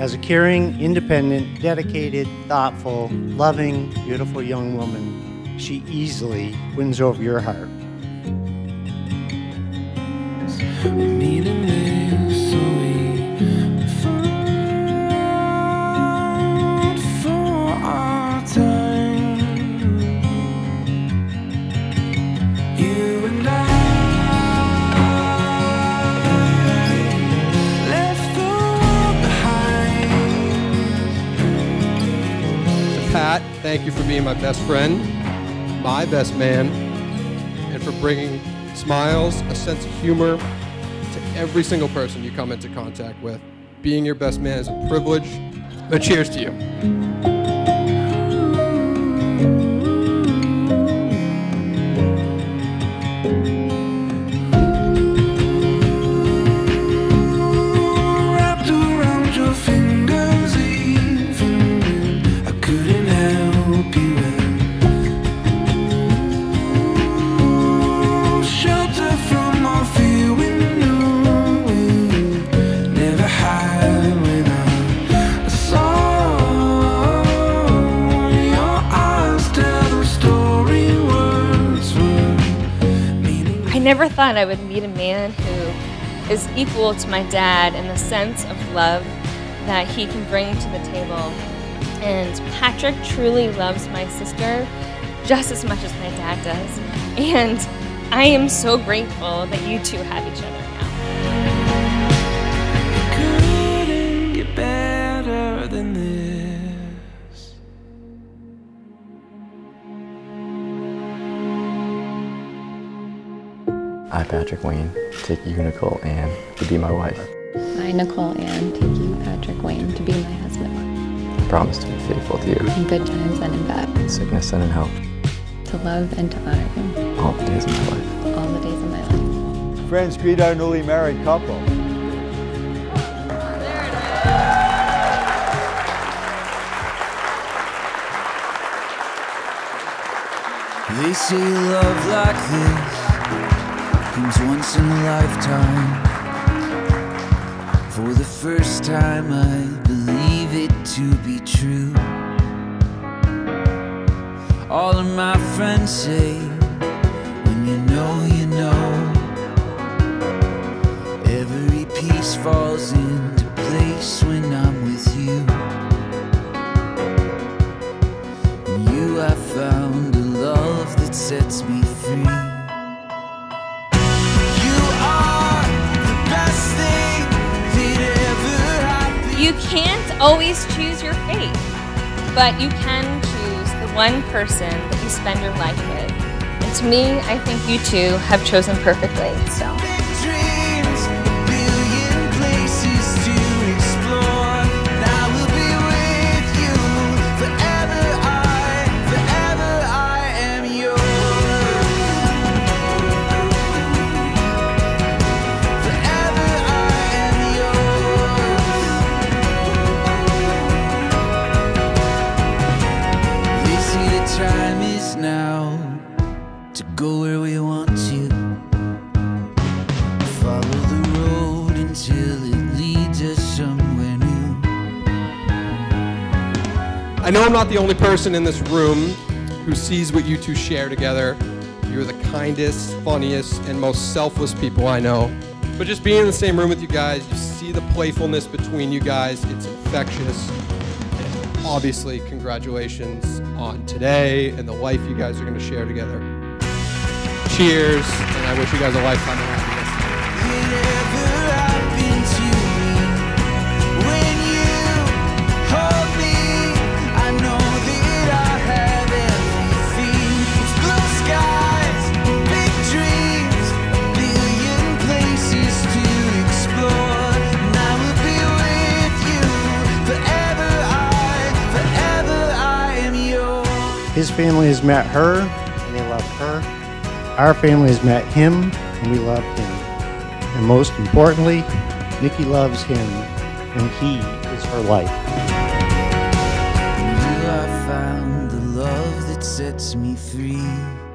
As a caring, independent, dedicated, thoughtful, loving, beautiful young woman, she easily wins over your heart. Pat, thank you for being my best friend, my best man, and for bringing smiles, a sense of humor to every single person you come into contact with. Being your best man is a privilege, but cheers to you. I never thought I would meet a man who is equal to my dad in the sense of love that he can bring to the table. And Patrick truly loves my sister just as much as my dad does. And I am so grateful that you two have each other now. It couldn't get better than this. I, Patrick Wayne, take you, Nicole Ann, to be my wife. I, Nicole Ann, take you, Patrick Wayne, to be my husband. I promise to be faithful to you. In good times and in bad. In sickness and in health. To love and to honor you. All the days of my life. All the days of my life. Friends, greet our newly married couple. There it is! They say love like this comes once in a lifetime. For the first time I believe it to be true. All of my friends say, when you know you know, every piece falls into place when I'm with you. In you I found a love that sets me free. You can't always choose your fate, but you can choose the one person that you spend your life with. And to me, I think you two have chosen perfectly, so. Time is now to go where we want to. Follow the road until it leads us somewhere new. I know I'm not the only person in this room who sees what you two share together. You're the kindest, funniest, and most selfless people I know. But just being in the same room with you guys, you see the playfulness between you guys. It's infectious. Obviously, congratulations on today and the life you guys are going to share together. Cheers, and I wish you guys a lifetime of happiness. Blue sky. His family has met her, and they love her. Our family has met him, and we love him. And most importantly, Nikki loves him, and he is her life. You, I found the love that sets me free.